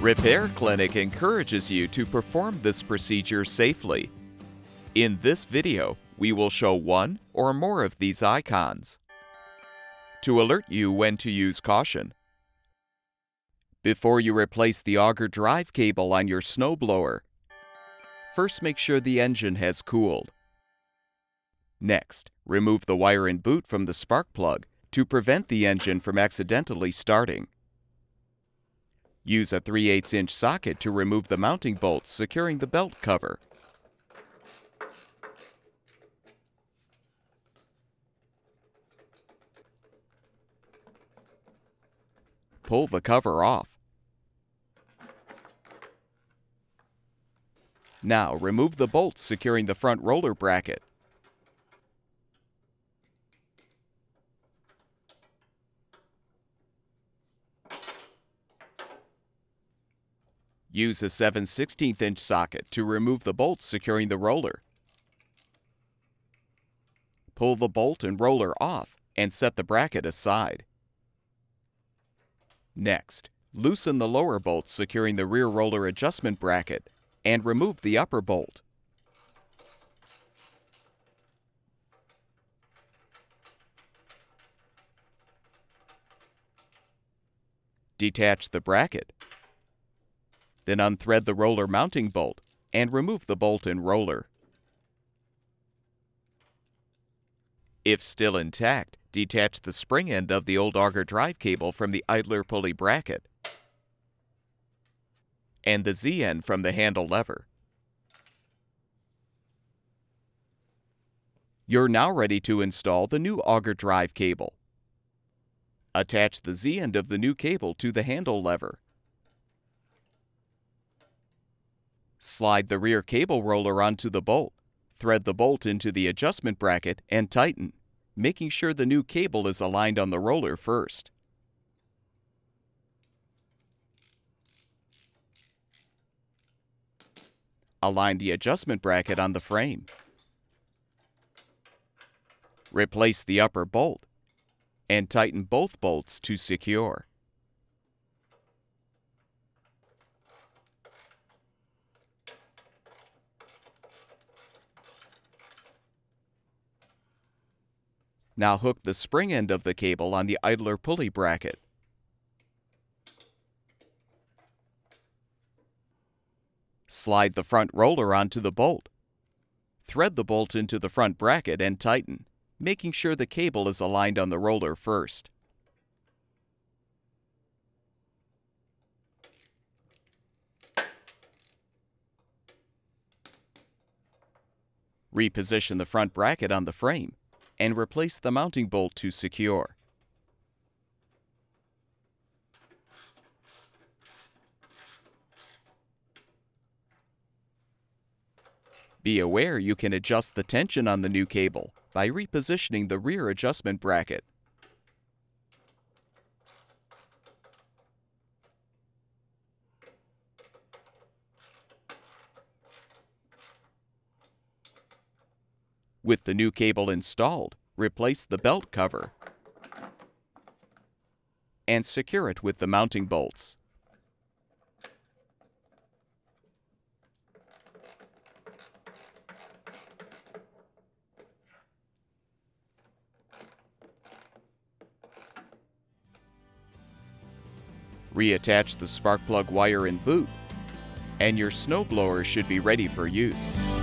Repair Clinic encourages you to perform this procedure safely. In this video, we will show one or more of these icons to alert you when to use caution. Before you replace the auger drive cable on your snowblower, first make sure the engine has cooled. Next, remove the wire and boot from the spark plug to prevent the engine from accidentally starting. Use a 3/8-inch socket to remove the mounting bolts securing the belt cover. Pull the cover off. Now remove the bolts securing the front roller bracket. Use a 7/16-inch socket to remove the bolts securing the roller. Pull the bolt and roller off and set the bracket aside. Next, loosen the lower bolt securing the rear roller adjustment bracket and remove the upper bolt. Detach the bracket. Then unthread the roller mounting bolt and remove the bolt and roller. If still intact, detach the spring end of the old auger drive cable from the idler pulley bracket and the Z end from the handle lever. You're now ready to install the new auger drive cable. Attach the Z end of the new cable to the handle lever. Slide the rear cable roller onto the bolt, thread the bolt into the adjustment bracket, and tighten, making sure the new cable is aligned on the roller first. Align the adjustment bracket on the frame. Replace the upper bolt, and tighten both bolts to secure. Now hook the spring end of the cable on the idler pulley bracket. Slide the front roller onto the bolt. Thread the bolt into the front bracket and tighten, making sure the cable is aligned on the roller first. Reposition the front bracket on the frame and replace the mounting bolt to secure. Be aware you can adjust the tension on the new cable by repositioning the rear adjustment bracket. With the new cable installed, replace the belt cover and secure it with the mounting bolts. Reattach the spark plug wire and boot, and your snowblower should be ready for use.